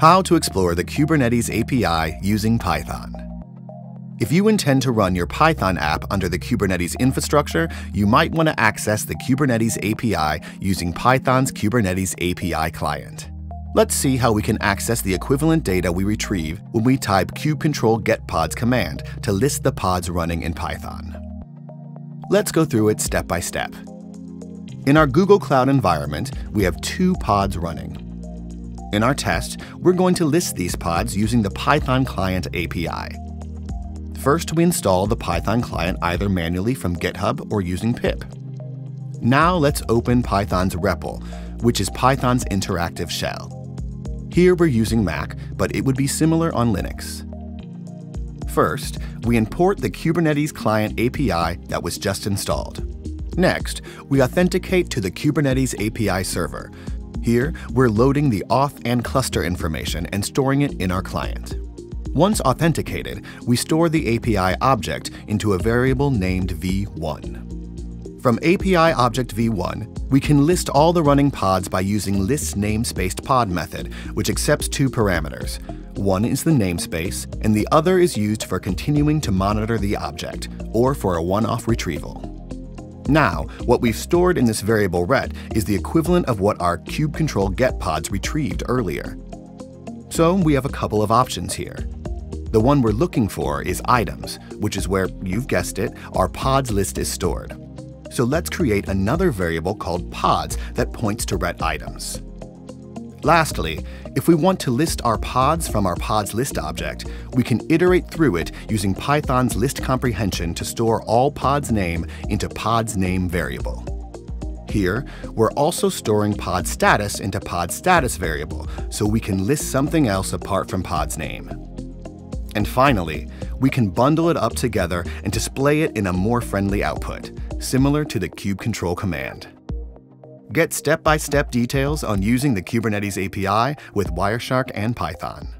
How to explore the Kubernetes API using Python. If you intend to run your Python app under the Kubernetes infrastructure, you might want to access the Kubernetes API using Python's Kubernetes API client. Let's see how we can access the equivalent data we retrieve when we type kubectl getPods command to list the pods running in Python. Let's go through it step by step. In our Google Cloud environment, we have 2 pods running. In our test, we're going to list these pods using the Python client API. First, we install the Python client either manually from GitHub or using PIP. Now let's open Python's REPL, which is Python's interactive shell. Here we're using Mac, but it would be similar on Linux. First, we import the Kubernetes client API that was just installed. Next, we authenticate to the Kubernetes API server. Here, we're loading the auth and cluster information and storing it in our client. Once authenticated, we store the API object into a variable named v1. From API object v1, we can list all the running pods by using listNamespacedPod method, which accepts 2 parameters. One is the namespace, and the other is used for continuing to monitor the object, or for a one-off retrieval. Now, what we've stored in this variable ret is the equivalent of what our kubectl getPods retrieved earlier. So we have a couple of options here. The one we're looking for is items, which is where, you've guessed it, our pods list is stored. So let's create another variable called pods that points to ret items. Lastly, if we want to list our pods from our pods list object, we can iterate through it using Python's list comprehension to store all pods name into pods name variable. Here, we're also storing pod status into pod status variable, so we can list something else apart from pod's name. And finally, we can bundle it up together and display it in a more friendly output, similar to the kubectl command. Get step-by-step details on using the Kubernetes API with Wireshark and Python.